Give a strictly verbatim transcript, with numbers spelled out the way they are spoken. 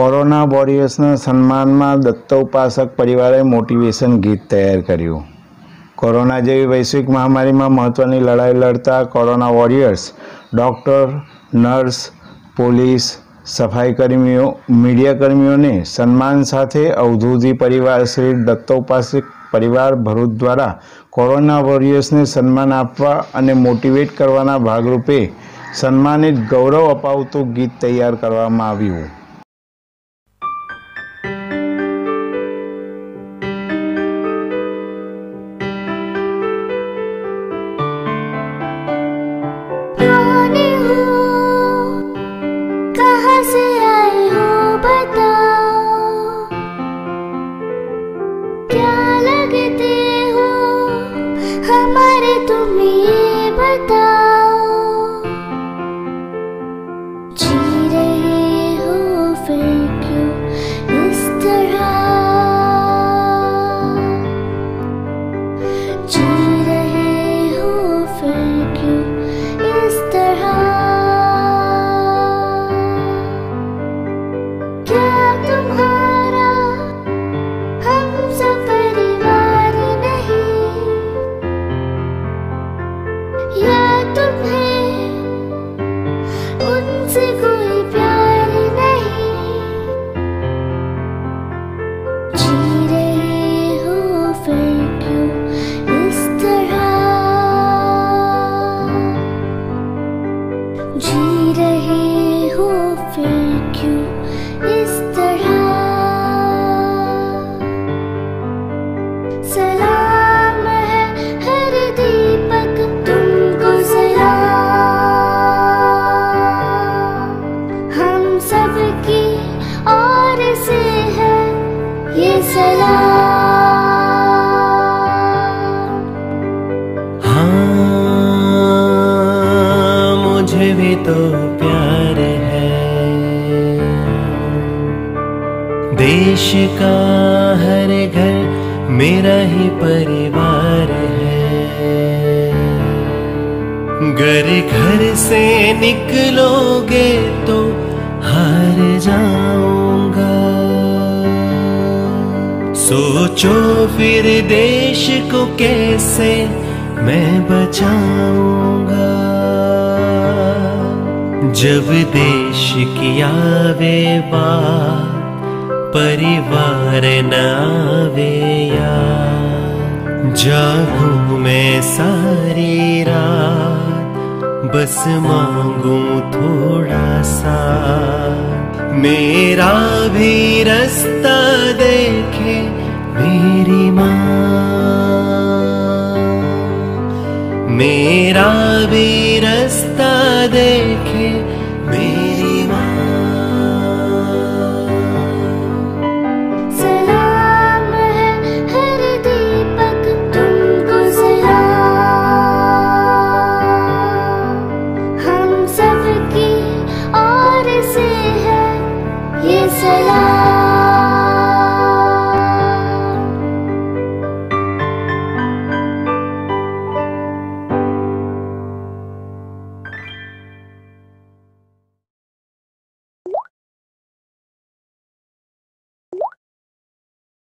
Corona वोरियर्सना सम्मान में दत्तोपासक परिवारे मोटिवेशन गीत तैयार कर्युं। कोरोना जेवी वैश्विक महामारी में महत्वनी लड़ाई लड़ता corona warriors doctor, nurse, police, सफाई कर्मीओ, मीडिया कर्मीओं ने सम्मान साथे अवधूधी परिवार श्री दत्तोपासक परिवार भरूच द्वारा कोरोना वोरियर्स ने सम्मान आपवा अने मोटिवेट करवाना भागरूपे सम्मानित गौरव अपावतु गीत तैयार करवामां आव्युं। हमारे तुम्हें बताओ, जी रहे हो फिर क्यों इस तरह, जी रहे हो फिर क्यों इस तरह, क्या तुम्हारा हम सब जी रहे हो फिर क्यों इस तरह। सलाम है हर दीपक तुमको सलाम, हम सब की ओर से है ये सलाम। हाँ मुझे भी तो प्यार है, देश का हर घर मेरा ही परिवार है। घर घर से निकलोगे तो हार जाऊंगा, सोचो फिर देश को कैसे मैं बचाऊंगा। जब देश की आवे बात परिवार न आवे याद, जागूं मैं सारी रात बस मांगूं थोड़ा सा, मेरा भी रास्ता देखे मेरी माँ, मेरा भी रास्ता देखे